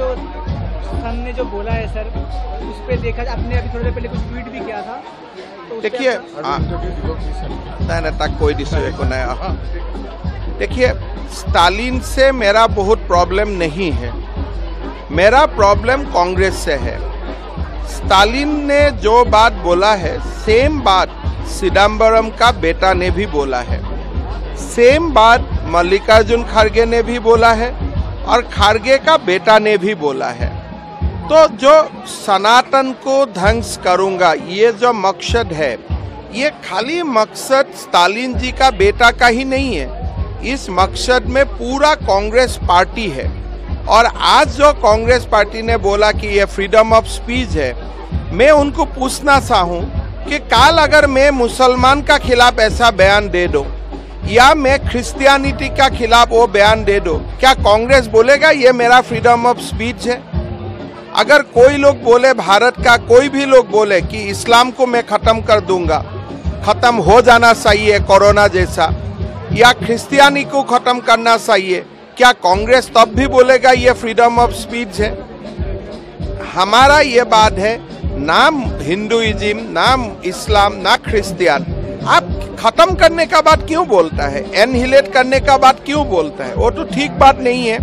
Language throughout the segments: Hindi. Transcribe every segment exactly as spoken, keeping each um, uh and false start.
जो सन ने जो बोला है सर, उस पर देखा आपने अभी थोड़ी देर पहले कुछ ट्वीट भी किया था, तो देखिए तक कोई डिस्ट्रीब्यूट को नया। देखिए स्टालिन से मेरा बहुत प्रॉब्लम नहीं है, मेरा प्रॉब्लम कांग्रेस से है। स्टालिन ने जो बात बोला है सेम बात चिदम्बरम का बेटा ने भी बोला है, सेम बात मल्लिकार्जुन खड़गे ने भी बोला है और खड़गे का बेटा ने भी बोला है। तो जो सनातन को ध्वंस करूंगा ये जो मकसद है, ये खाली मकसद स्टालिन जी का बेटा का ही नहीं है, इस मकसद में पूरा कांग्रेस पार्टी है। और आज जो कांग्रेस पार्टी ने बोला कि ये फ्रीडम ऑफ स्पीच है, मैं उनको पूछना चाहूँ कि काल अगर मैं मुसलमान का खिलाफ ऐसा बयान दे दो या मैं क्रिश्चियनिटी का खिलाफ वो बयान दे दो, क्या कांग्रेस बोलेगा ये मेरा फ्रीडम ऑफ स्पीच है? अगर कोई लोग बोले, भारत का कोई भी लोग बोले कि इस्लाम को मैं ख़त्म कर दूंगा, ख़त्म हो जाना चाहिए कोरोना जैसा, या क्रिश्चियनिटी को ख़त्म करना चाहिए, क्या कांग्रेस तब भी बोलेगा ये फ्रीडम ऑफ स्पीच है? हमारा ये बात है, नाम हिंदुइज्म, नाम इस्लाम, ना क्रिश्चियन। आप खत्म करने का बात क्यों बोलता है, एनहिलेट करने का बात क्यों बोलता है? वो तो ठीक बात नहीं है।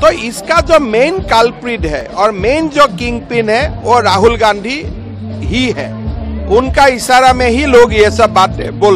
तो इसका जो मेन कल्प्रिट है और मेन जो किंग पिन है वो राहुल गांधी ही है, उनका इशारा में ही लोग ये सब बातें बोल